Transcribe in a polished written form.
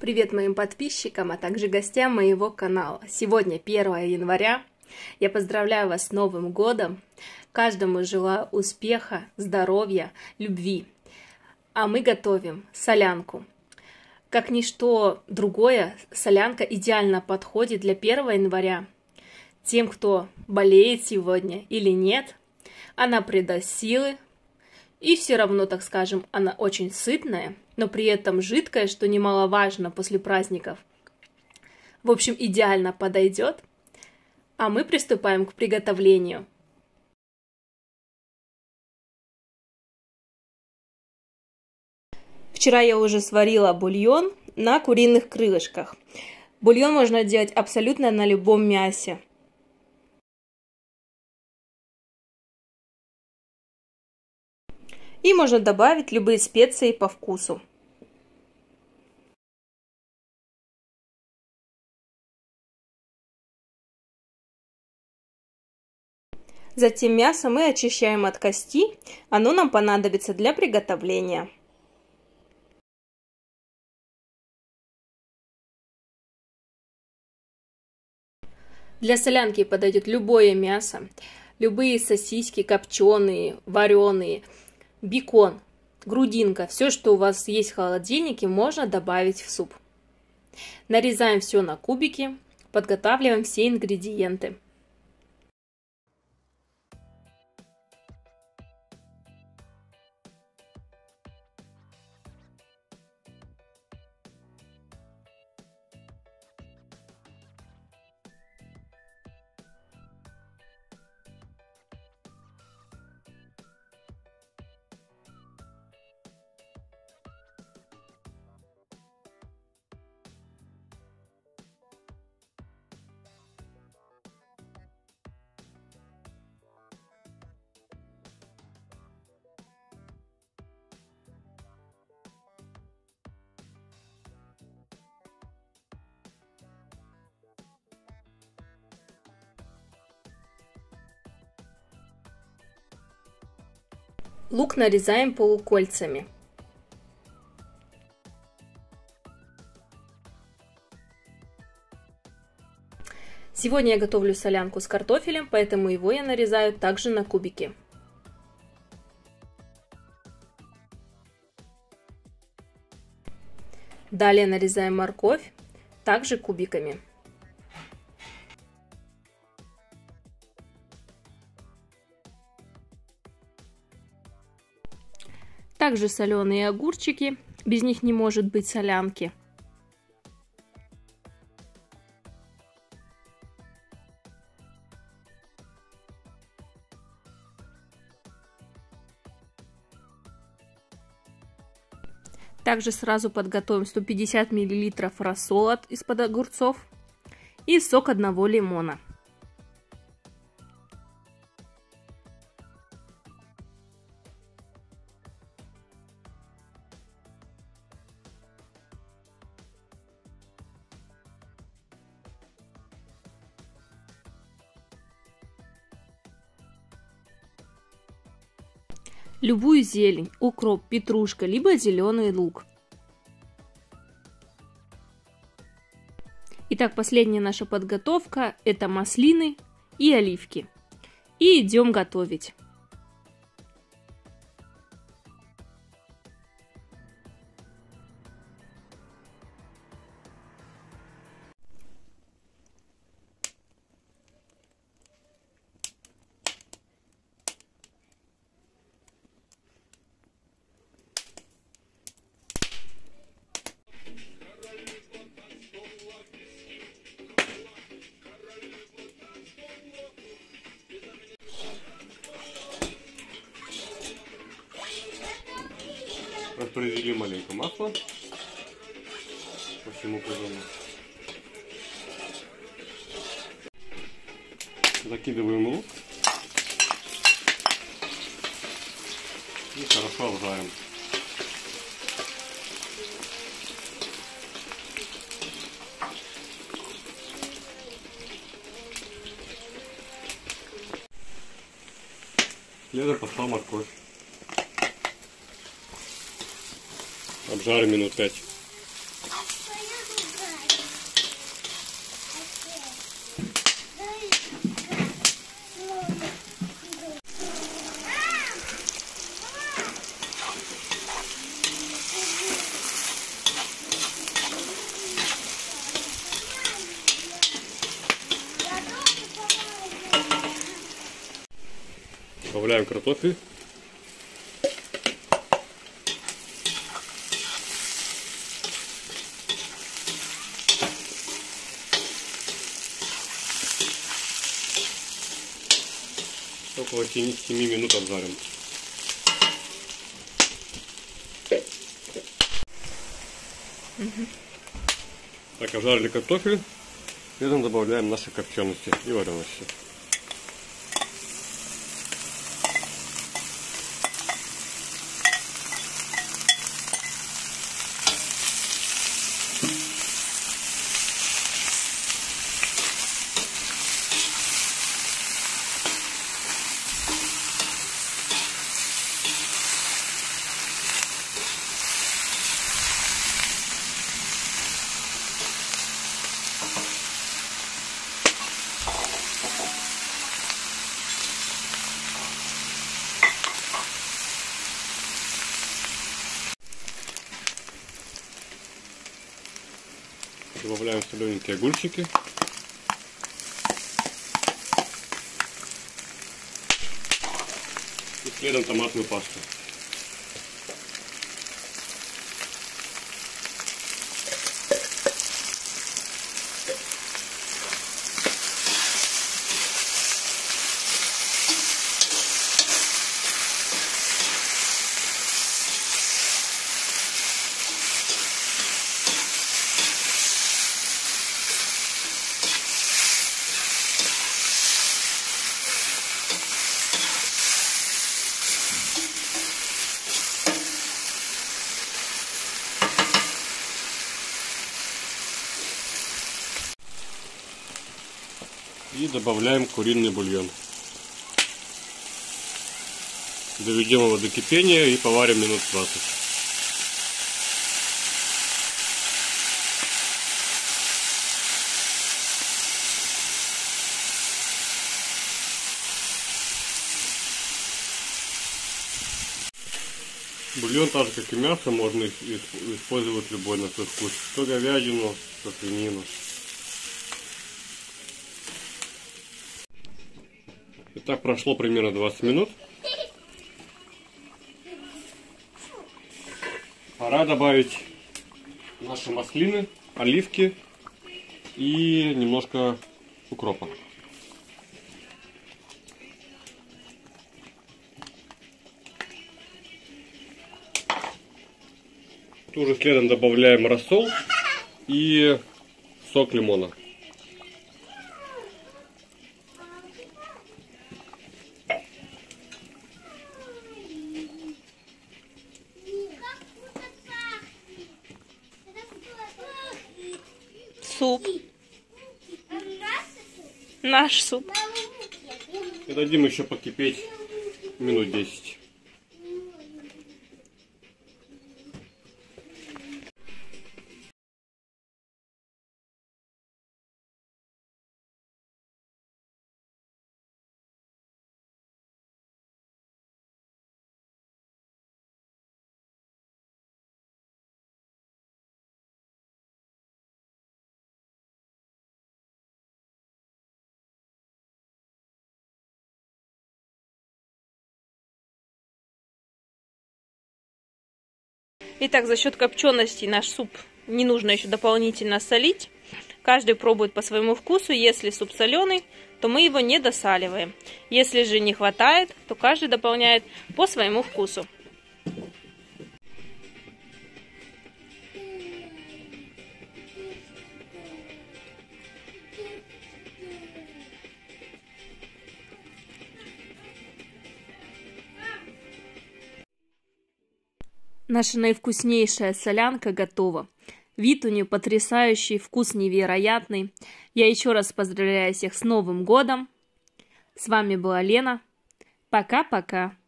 Привет моим подписчикам, а также гостям моего канала. Сегодня 1 января. Я поздравляю вас с Новым годом. Каждому желаю успеха, здоровья, любви. А мы готовим солянку. Как ничто другое, солянка идеально подходит для 1 января. Тем, кто болеет сегодня или нет, она придаст силы. И все равно, так скажем, она очень сытная, но при этом жидкая, что немаловажно после праздников. В общем, идеально подойдет. А мы приступаем к приготовлению. Вчера я уже сварила бульон на куриных крылышках. Бульон можно делать абсолютно на любом мясе. И можно добавить любые специи по вкусу. Затем мясо мы очищаем от кости, оно нам понадобится для приготовления. Для солянки подойдет любое мясо, любые сосиски копченые, вареные. Бекон, грудинка, все, что у вас есть в холодильнике, можно добавить в суп. Нарезаем все на кубики, подготавливаем все ингредиенты. Лук нарезаем полукольцами. Сегодня я готовлю солянку с картофелем, поэтому его я нарезаю также на кубики. Далее нарезаем морковь также кубиками. Также соленые огурчики, без них не может быть солянки. Также сразу подготовим 150 мл рассола из-под огурцов и сок одного лимона. Любую зелень, укроп, петрушка, либо зеленый лук. Итак, последняя наша подготовка – это маслины и оливки. И идем готовить. Произвели маленько масло по всему казану. Закидываем лук и хорошо обжарим. Следом пошла морковь. Обжарим минут 5. добавляем картофель. Около 7 минут обжарим. Так, обжарили картофель, следом добавляем наши копчености и варености. Добавляем солененькие огурчики. И следом томатную пасту. И добавляем куриный бульон. Доведем его до кипения и поварим минут 20. Бульон, так же как и мясо, можно использовать любой на свой вкус. Что говядину, что свинину. Так, прошло примерно 20 минут. Пора добавить наши маслины, оливки и немножко укропа. Тут же следом добавляем рассол и сок лимона. Суп. Наш суп. И дадим еще покипеть минут 10. Итак, за счет копчености наш суп не нужно еще дополнительно солить. Каждый пробует по своему вкусу. Если суп соленый, то мы его не досаливаем. Если же не хватает, то каждый дополняет по своему вкусу. Наша наивкуснейшая солянка готова. Вид у нее потрясающий, вкус невероятный. Я еще раз поздравляю всех с Новым годом. С вами была Лена. Пока-пока.